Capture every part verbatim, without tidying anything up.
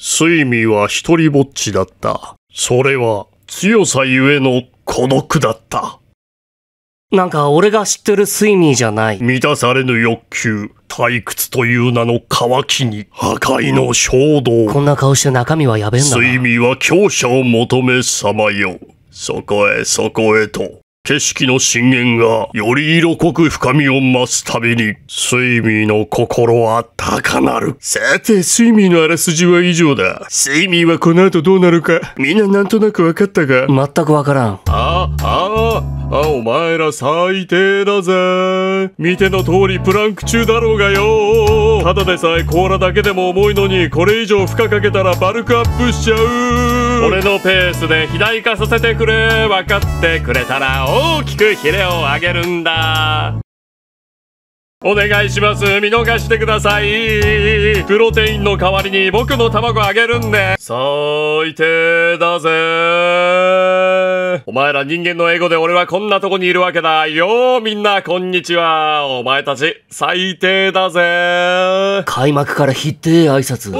睡美は一人ぼっちだった。それは強さゆえの孤独だった。なんか俺が知ってる睡美じゃない。満たされぬ欲求、退屈という名の渇きに、破壊の衝動。うん、こんな顔して中身はやべえんだな。睡美は強者を求めさまよう。そこへそこへと。景色の深淵がより色濃く深みを増すたびに、睡美の心は高鳴る。さて、睡美のあらすじは以上だ。睡美はこの後どうなるか、みんななんとなく分かったが、全く分からん。あ、あ、あ、お前ら最低だぜ。見ての通りプランク中だろうがよ。ただでさえ甲羅だけでも重いのに、これ以上負荷かけたらバルクアップしちゃう。俺のペースで肥大化させてくれ。分かってくれたら大きくヒレを上げるんだ。お願いします。見逃してください。プロテインの代わりに僕の卵あげるんで。最低だぜ。お前ら人間のエゴで俺はこんなとこにいるわけだよ。みんなこんにちは。お前たち最低だぜ。開幕からひでえ挨拶。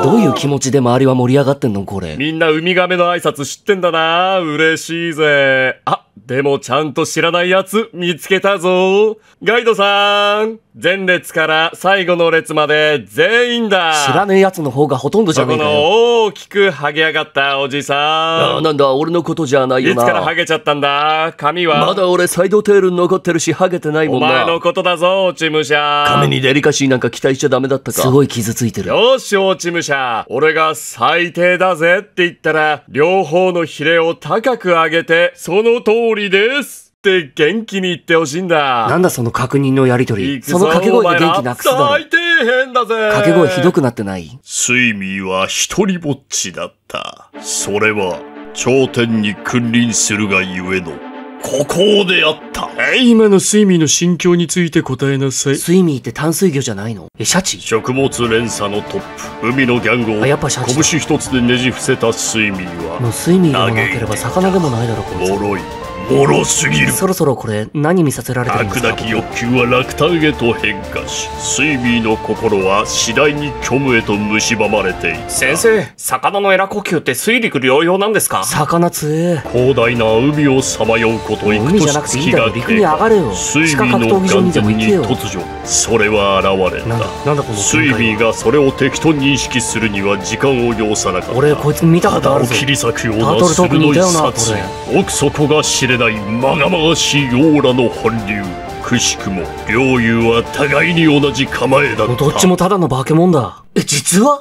どういう気持ちで周りは盛り上がってんのこれ。みんなウミガメの挨拶知ってんだな。嬉しいぜ。あ、でもちゃんと知らないやつ見つけたぞ。ガイドさん、前列から最後の列まで全員だ。知らねえやつの方がほとんどじゃねえかよ。そこの大きくハゲ上がったおじさん。ああ、なんだ、俺のことじゃないよな。いつからハゲちゃったんだ。髪はまだ俺サイドテール残ってるし、ハゲてないもんな。お前のことだぞ、落ち武者。髪にデリカシーなんか期待しちゃダメだったか。すごい傷ついてる。よし、落ち武者、俺が最低だぜって言ったら、両方のヒレを高く上げて、その通り通りですって元気に言ってほしいんだ。なんだその確認のやりとり。その掛け声で元気なくすだろ。最低変だぜ。掛け声ひどくなってない。睡美は一人ぼっちだった。それは頂点に君臨するがゆえの孤高であった。えー、今の睡美の心境について答えなさい。睡美って淡水魚じゃないの。え、シャチ。食物連鎖のトップ、海のギャングを拳一つでねじ伏せた睡美は、もう睡美でもなければ魚でもないだろ。こいつ脆い。もろすぎる。そろそろこれ何見させられてるんですか。飽くなき欲求は落胆へと変化し、睡美の心は次第に虚無へと蝕まれていた。先生、魚のエラ呼吸って水陸両用なんですか。魚強え。広大な海をさまようこと幾年月が経過。睡美の眼前に突如それは現れた。睡美がそれを敵と認識するには時間を要さなかった。俺こいつ見たことあるぞ。切り裂くような鋭い殺意、奥底が知れないまがまがしいオーラの本流。くしくも両雄は互いに同じ構えだった。どっちもただの化け物だ。え、実は